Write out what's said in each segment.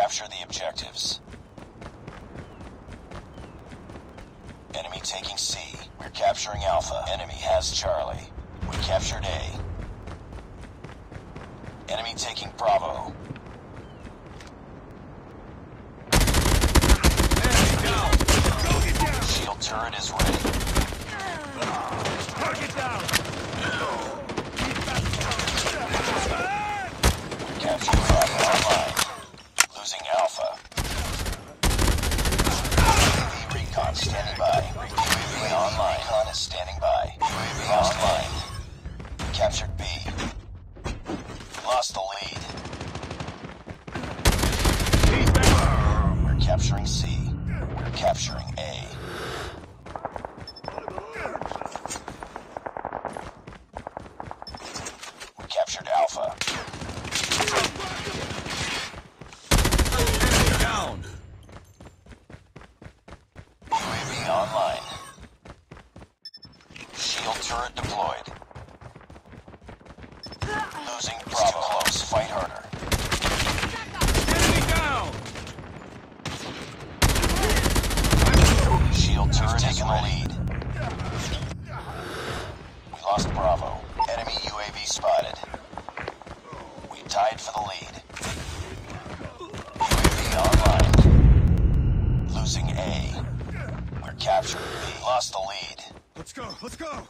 Capture the objectives. Enemy taking C. We're capturing Alpha. Enemy has Charlie. We captured A. Enemy taking Bravo. Enemy down! Target down! Shield turret is ready. Target down! We're capturing Bravo online. Losing Alpha. UAV recon standing by. UAV online. Recon is standing by. UAV online. Captured B. Lost the lead. We're capturing C. We're capturing A. We captured Alpha. Enemy down. UAV online. Shield turret deployed. Losing Bravo. Close. Fight harder. Enemy down! Shield turret taking the lead. We lost Bravo. Enemy UAV spotted. We tied for the lead. UAV online. Losing A. We're captured. We lost the lead. Let's go! Let's go!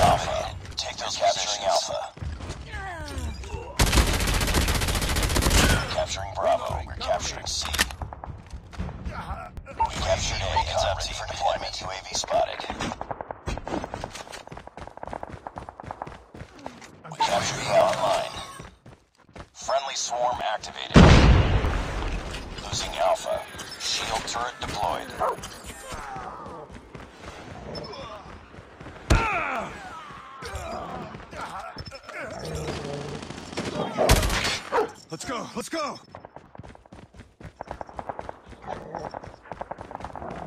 Alpha. Take those capturing Alpha. We're capturing Bravo. We're capturing C. We captured A. It's up for deployment. UAV spotted. We captured B online. Friendly swarm activated. Losing Alpha. Shield turret deployed. Let's go! Let's go!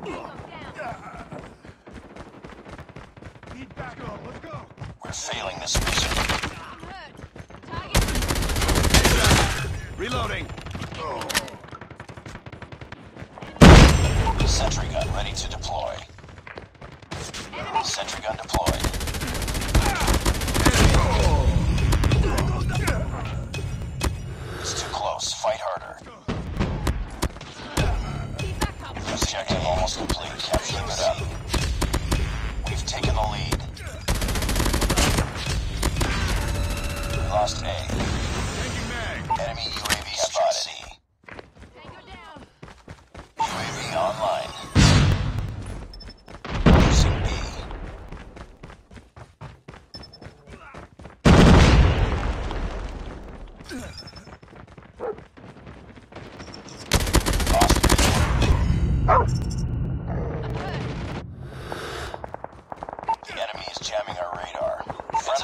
Need backup! Let's go! We're failing this mission. I'm hurt. Target. Reloading! Oh. Sentry gun ready to deploy. Enemy. Sentry gun deployed. Fight harder. Objective almost complete. Capture it up. We've taken the lead. We lost A. Enemy UAV spotted. C. UAV online. Losing B.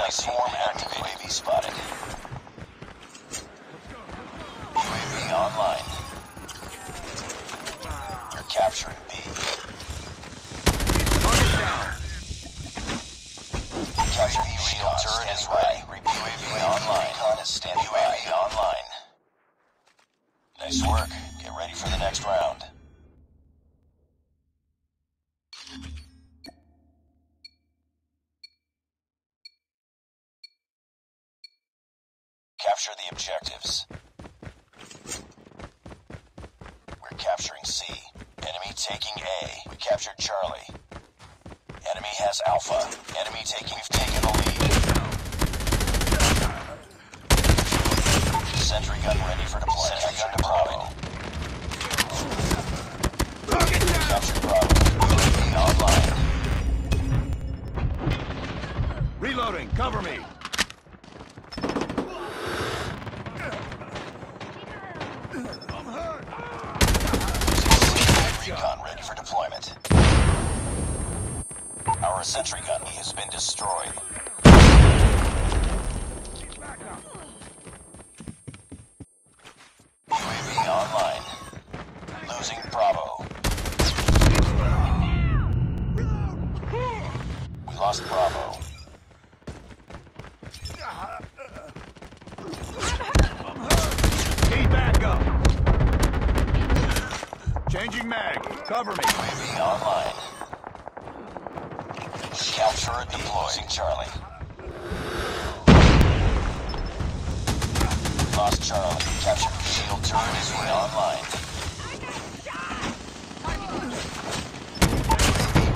Swarm active. UAV spotted. UAV online. You're capturing B. Target down. Capture B. Shield turret is ready. UAV online. Recon is standing by. UAV online. Nice work. Get ready for the next round. Capture the objectives. We're capturing C. Enemy taking A. We captured Charlie. Enemy has Alpha. Enemy taking. We've taken the lead. Sentry gun ready for deployment. Sentry gun deployed. Captured Bravo. Online. Reloading. Cover me. Recon ready for deployment. Our sentry gun has been destroyed. UAV online. Losing Bravo. We lost Bravo. Cover me. UAV online. Scout turret deployed. Charlie. Lost Charlie. Captured. Shield turret is online. UAV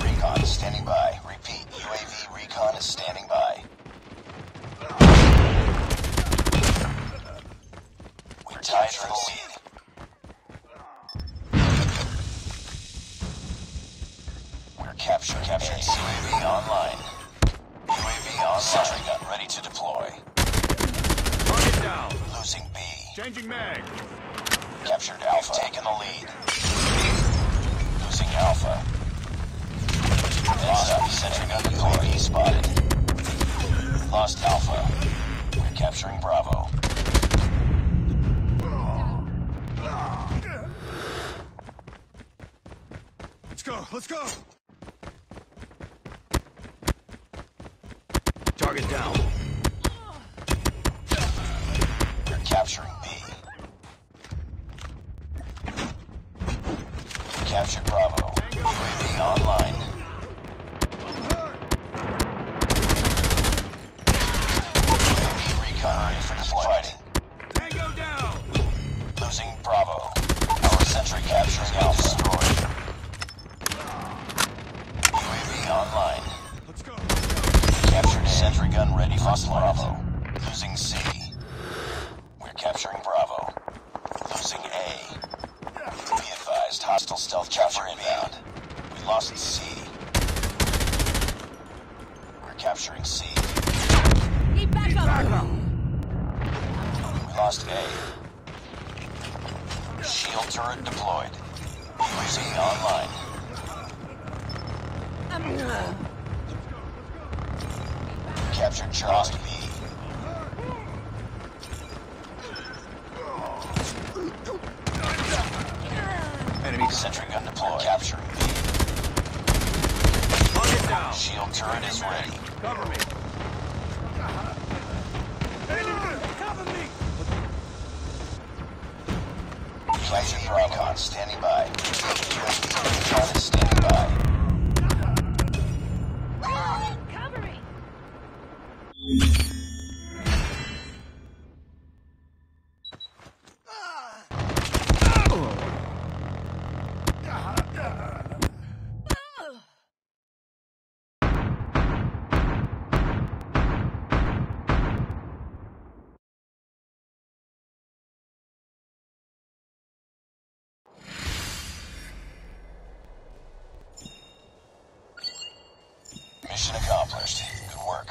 recon is standing by. Repeat. UAV recon is standing by. We're tied for the lead. Capture UAV online. UAV online. Sentry gun ready to deploy. Target down. Losing B. Changing mag. Captured Alpha. Taking the lead. Losing Alpha. Lost. Sentry gun deployed. Spotted. Lost Alpha. We're capturing Bravo. Let's go. Let's go. Target down. They're capturing B. Captured Bravo. UAV online. UAV recon for deployment. Tango down. Losing Bravo. Our sentry capturing Alpha. Destroyed. UAV online. Captured sentry gun ready for Bravo. Losing C. We're capturing Bravo. Losing A. Be advised, hostile stealth capture inbound. We lost C. We're capturing C. Need backup. We lost A. Shield turret deployed. Losing online. Captured Charles B. Enemy sentry gun deployed. Capturing B. Target down. Shield turret is ready. Cover me. Cover me. UAV recon standing by. UAV recon is standing by. Mission accomplished. Good work.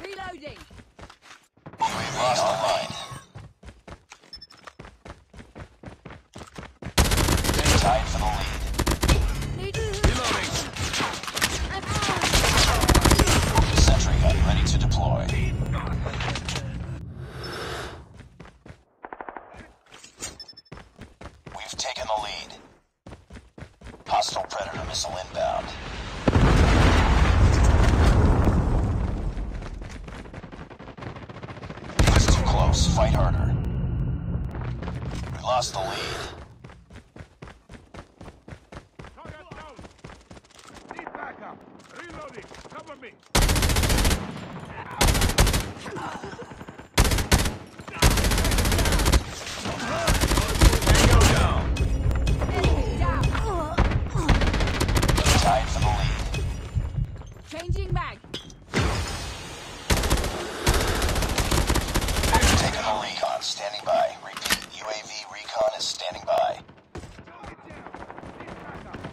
Reloading. We lost tied for the lead. Reloading. Sentry gun ready to deploy. We've taken the lead. Hostile Predator missile inbound. That's too close. Fight harder. We lost the lead.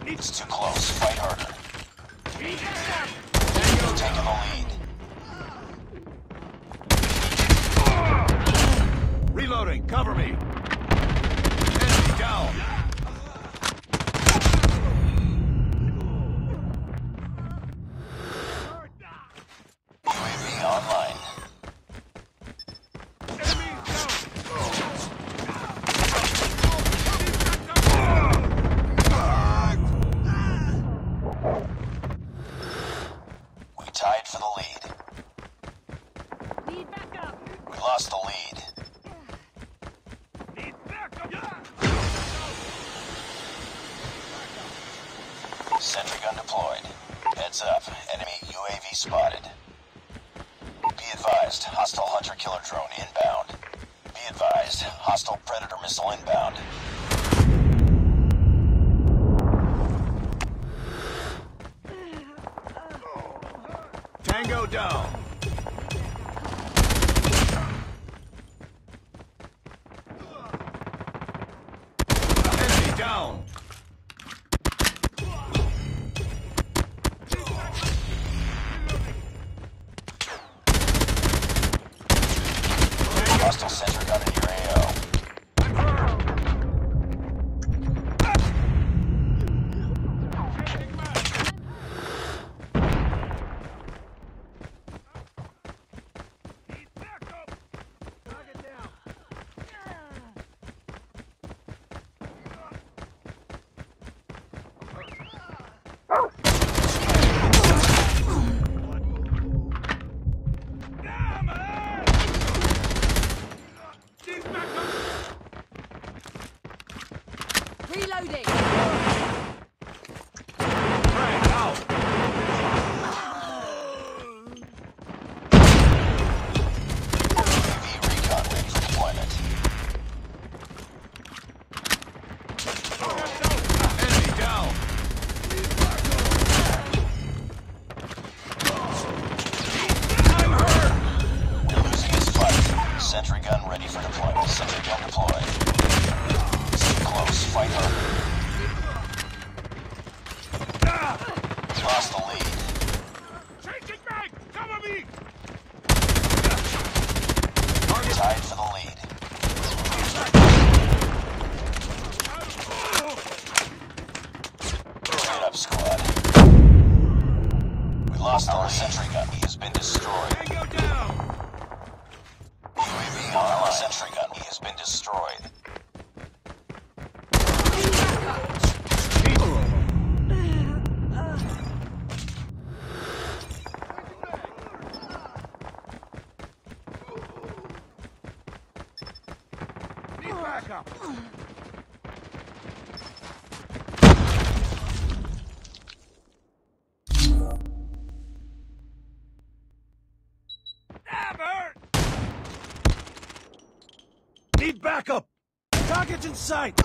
It's too close. Fight harder. We've taken the lead. Reloading. Cover me. Enemy down. UAV online. Sentry gun deployed. Heads up. Enemy UAV spotted. Be advised. Hostile hunter-killer drone inbound. Be advised. Hostile predator missile inbound. Tango down. Enemy down. Hostile center gun in your AO. Reloading! Frag out! UAV recon ready for deployment. Enemy down! I'm hurt! We're losing this fight. Sentry gun ready for deployment. Sentry gun deployed. Fight her. Lost the lead. Changing back! Cover me! Tied for the lead. Straight up squad. We lost our sentry gun. He has been destroyed. UAV on our sentry gun. He has been destroyed. Up. Need backup. Target in sight.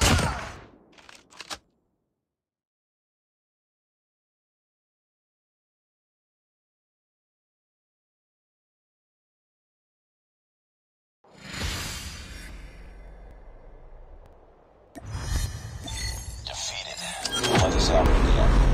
Defeated. Let us out in the end.